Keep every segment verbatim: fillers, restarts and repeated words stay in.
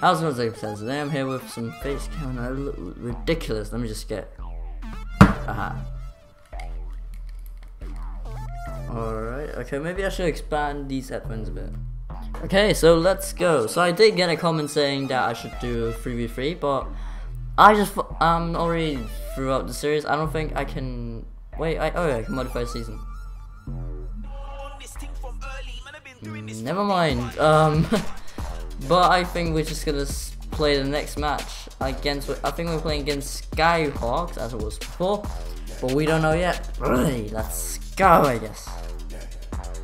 How's my Zig says? Today I'm here with some face cam. I look ridiculous. Let me just get a hat. Alright, okay, maybe I should expand these headphones a bit. Okay, so let's go. So I did get a comment saying that I should do a three v three, but I just um already threw up the series. I don't think I can. Wait, I oh yeah, I can modify season. Mm, never mind. Um, but I think we're just gonna play the next match against. I think we're playing against Skyhawks as it was before, but we don't know yet. Let's go, I guess.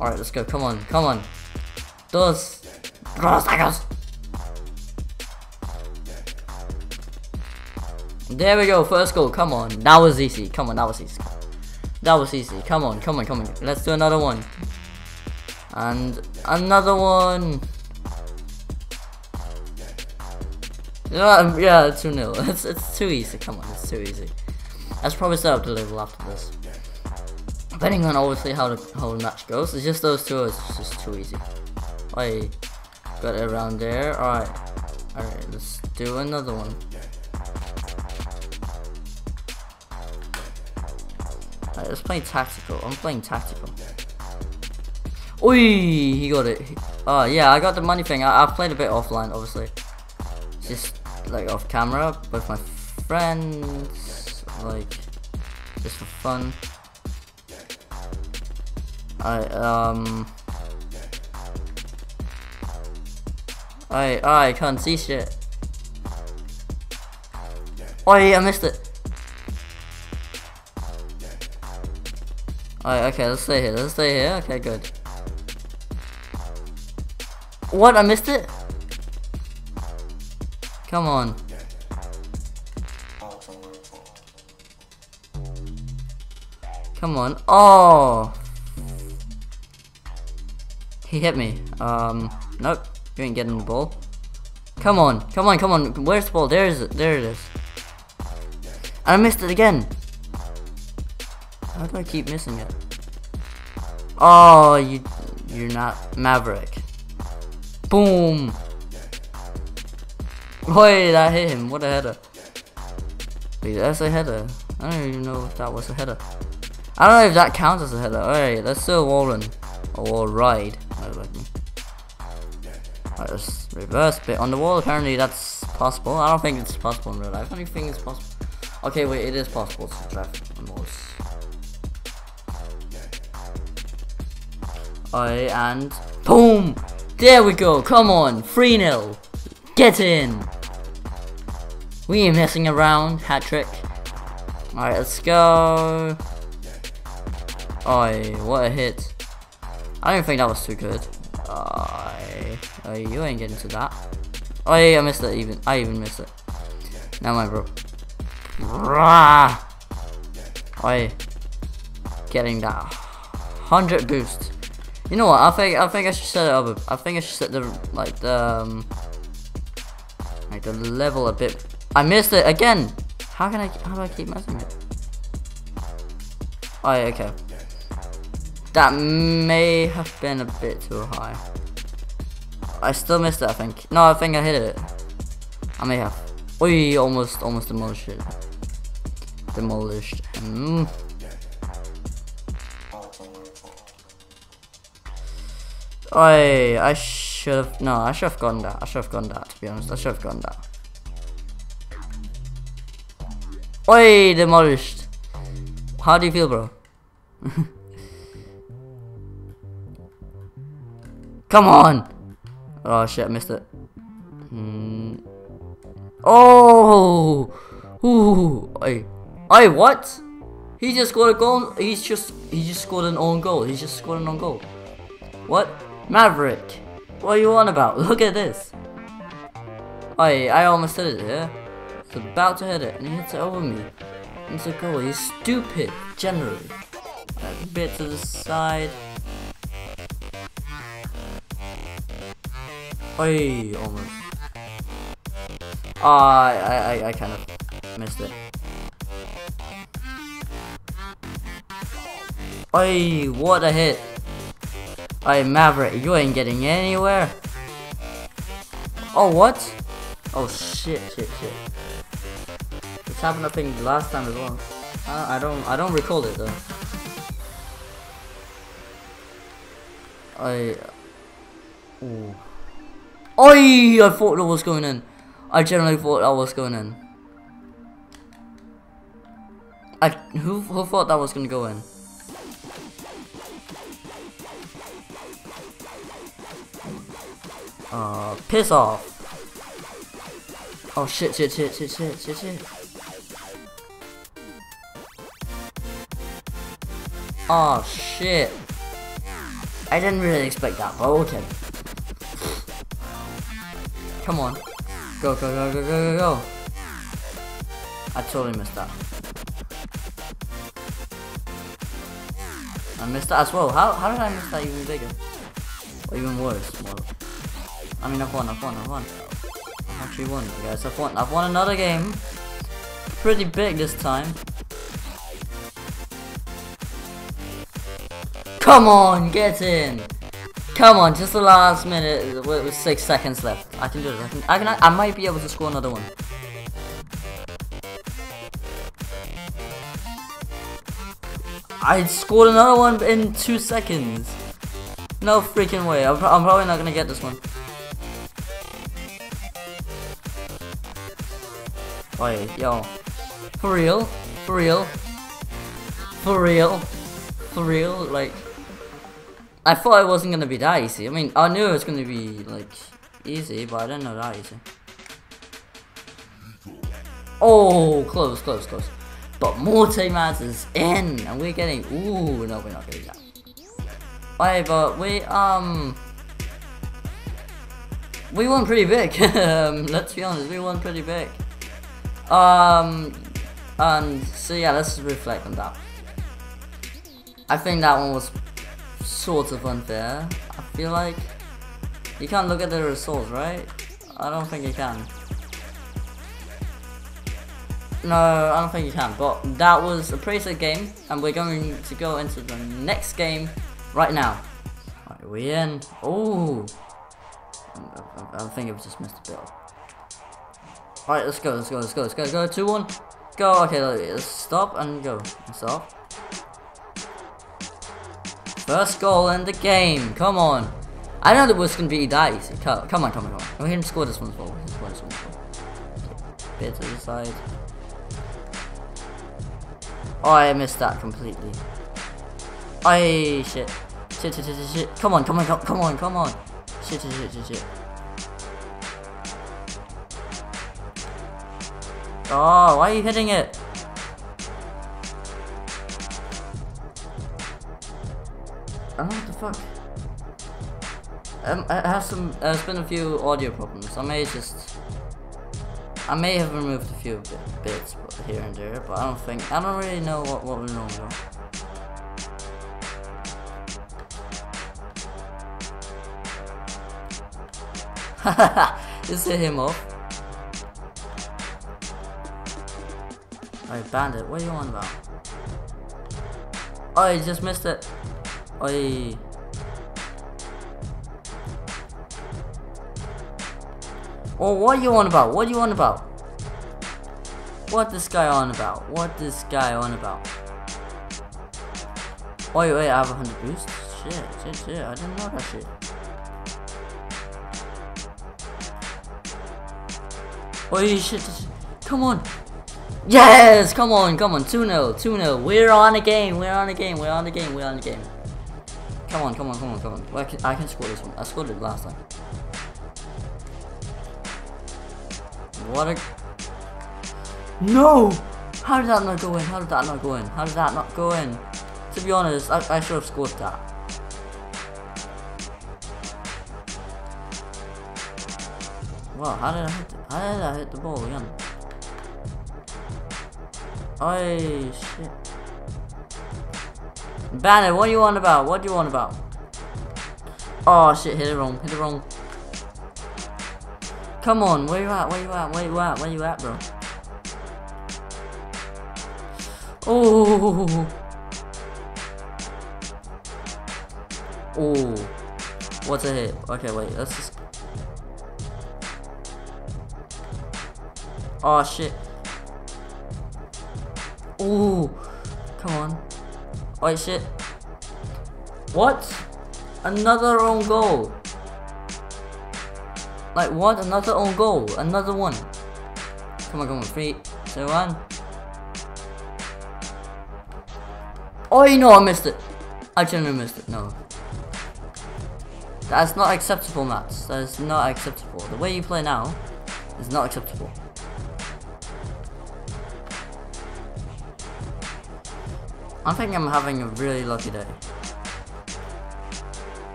All right, let's go. Come on, come on. Dos, dos, tacos. There we go. First goal. Come on. That was easy. Come on. That was easy. That was easy. Come on. Come on. Come on. Let's do another one. And another one. Yeah, yeah, two nil. It's, it's too easy. Come on. It's too easy. Let's probably set up the level after this. Depending on obviously how the whole match goes. It's just those two. It's just too easy. I got it around there. Alright. Alright. Let's do another one. Alright. Let's play tactical. I'm playing tactical. Oi, he got it. Oh, uh, yeah, I got the money thing. I, I played a bit offline, obviously. Just, like, off camera with my friends. Like, just for fun. I, um... I, I can't see shit. Oi, I missed it. Alright, okay, let's stay here. Let's stay here. Okay, good. What? I missed it? Come on. Come on. Oh! He hit me. Um, nope. You ain't getting the ball. Come on. Come on, come on. Where's the ball? There is it. There it is. I missed it again. How do I keep missing it? Oh, you, you're not Maverick. Boom! Wait, I hit him. What a header. Wait, that's a header. I don't even know if that was a header. I don't know if that counts as a header. Alright, let's do a wall run. Or wall ride. Alright, let's reverse bit on the wall. Apparently that's possible. I don't think it's possible in real life. I don't think it's possible. Okay, wait, it is possible to draft on walls. Alright, and boom! There we go, come on, three nil. Get in. We ain't messing around, hat trick. Alright, let's go. Oi, what a hit. I don't think that was too good. Oi, oi, you ain't getting to that. Oi, I missed it even. I even missed it. Never mind, bro. Rah! Oi. Getting that one hundred boost. You know what? I think I think I should set it up. I think I should set the like the um, like the level a bit. I missed it again. How can I? How do I keep messing it? Oh, yeah, okay. That may have been a bit too high. I still missed it. I think. No, I think I hit it. I may have. Oi, almost, almost demolished it. Demolished. Mm. I I should have no I should have gotten that I should have gotten that to be honest I should have gotten that. Oi, demolished. How do you feel, bro? Come on. Oh shit, I missed it. Mm. Oh. Ooh. Oi. Oi, what? He just scored a goal. He's just he just scored an own goal. He just scored an own goal. What? Maverick, what are you on about? Look at this. I I almost hit it here. I was about to hit it, and he hits it over me. It's a goal. He's stupid, generally. A bit to the side. Oi, almost. Ah, I, I, I kind of missed it. Oi, what a hit. Hey Maverick, you ain't getting anywhere. Oh, what? Oh shit, shit, shit. This happened I think last time as well. Uh, I don't, I don't recall it though. I... Ooh. Oi! I thought that was going in. I generally thought that was going in. I... Who, who thought that was going to go in? Uh, piss off. Oh shit, shit, shit, shit, shit, shit, shit. Oh shit. I didn't really expect that, but okay. Come on. Go, go, go, go, go, go, go. I totally missed that. I missed that as well. How, how did I miss that even bigger? Or even worse? Well, I mean, I've won, I've won, I've won. I've actually won, guys. I've won. I've won another game. Pretty big this time. Come on, get in! Come on, just the last minute with six seconds left. I can do this. I can. I can. I might be able to score another one. I scored another one in two seconds. No freaking way. I'm, I'm probably not gonna get this one. Wait, yo, for real, for real, for real, for real, like. I thought it wasn't gonna be that easy. I mean, I knew it was gonna be like easy, but I didn't know that easy. Oh, close, close, close. But Mortimer is in, and we're getting. Ooh, no, we're not doing that. Wait, but we um, we won pretty big. um, let's be honest, we won pretty big. Um, and so yeah, let's reflect on that. I think that one was sort of unfair. I feel like you can't look at the results, right? I don't think you can. No, I don't think you can, but that was a pretty sick game, and we're going to go into the next game right now. Alright, we in. Ooh, I, I, I think it was just missed a bit. Alright, let's go, let's go, let's go, let's go, go, two one, go, okay, let's stop and go, stop. First goal in the game, come on. I know that was going to be that easy, come on, come on, come on. We can score this one as well, we can score this one as well. Bit to the side. Oh, I missed that completely. Ay, shit. Shit, shit, shit, shit, come on, come on, come on, come on. Shit, shit, shit, shit, shit. Oh, why are you hitting it? I don't know what the fuck. Um, I have some. Uh, there's been a few audio problems. I may just. I may have removed a few bit, bits here and there, but I don't think. I don't really know what what we're wrong with. Haha! Just hit him off. Alright, Bandit, what are you on about? Oh, you just missed it. Oi. Oh, what are you on about? What are you on about? What this guy on about? What this guy on about? Oh, wait, wait, I have one hundred boosts? Shit, shit, shit, I didn't know that shit. Oh, shit, shit, shit. Come on. Yes! Come on, come on, two nil, two nil, we're on a game, we're on a game, we're on a game, we're on a game. Come on, come on, come on, come on. I can, I can score this one. I scored it last time. What a... No! How did that not go in? How did that not go in? How did that not go in? To be honest, I, I should have scored that. Wow, how did I hit, how did I hit the ball again? Oh shit. Banner, what do you want about? What do you want about? Oh shit, hit it wrong, hit it wrong. Come on, where you at, where you at, where you at, where you at, bro? Oh. Oh. What's a hit? Okay, wait, let's just. Oh shit. Ooh. Come on. Oh shit. What? Another own goal. Like what? Another own goal. Another one. Come on, come on. Three, two, one. Oh, you know I missed it. I genuinely missed it. No. That's not acceptable, Mats. That is not acceptable. The way you play now is not acceptable. I think I'm having a really lucky day.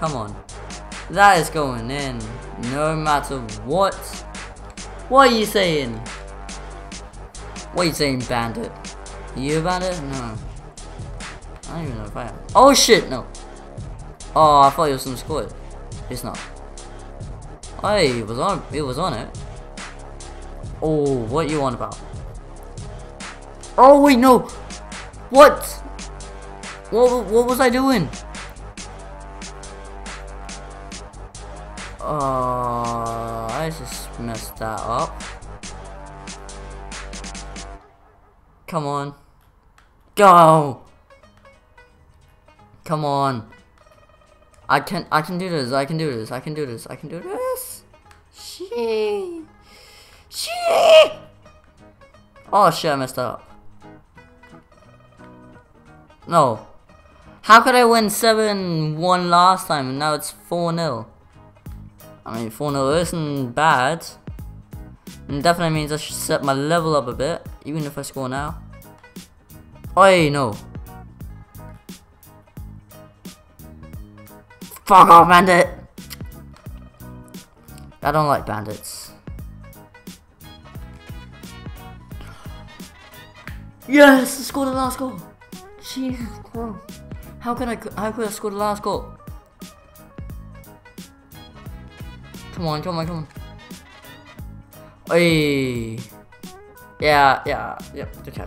Come on. That is going in. No matter what. What are you saying? What are you saying, Bandit? Are you a Bandit? No. I don't even know if I am. Oh shit, no. Oh, I thought he was gonna score it. It's not. Hey, it was on it was on it. Oh, what you on about? Oh wait, no! What? What what was I doing? Oh, I just messed that up. Come on. Go! Come on. I can I can do this, I can do this, I can do this, I can do this. She She Oh shit, I messed up. No. How could I win seven one last time and now it's four nil? I mean four nil isn't bad. It definitely means I should set my level up a bit, even if I score now. Oi, no. Fuck off, Bandit! I don't like bandits. Yes! I scored the last goal! Jesus Christ. How can I how could I score the last goal? Come on, come on, come on. Hey. Yeah, yeah, yep, okay.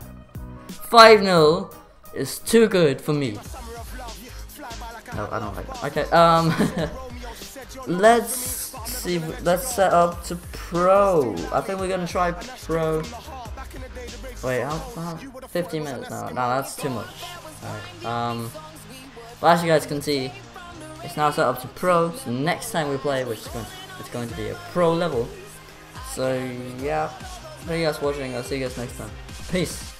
five nil is too good for me. No, I don't like that. Okay, um, let's see, let's set up to pro. I think we're gonna try pro. Wait, how, how? fifteen minutes now. No, that's too much. Alright, um, well, as you guys can see, it's now set up to pro, so next time we play, which is going, it's going to be a pro level. So, yeah, thank you guys for watching, I'll see you guys next time. Peace!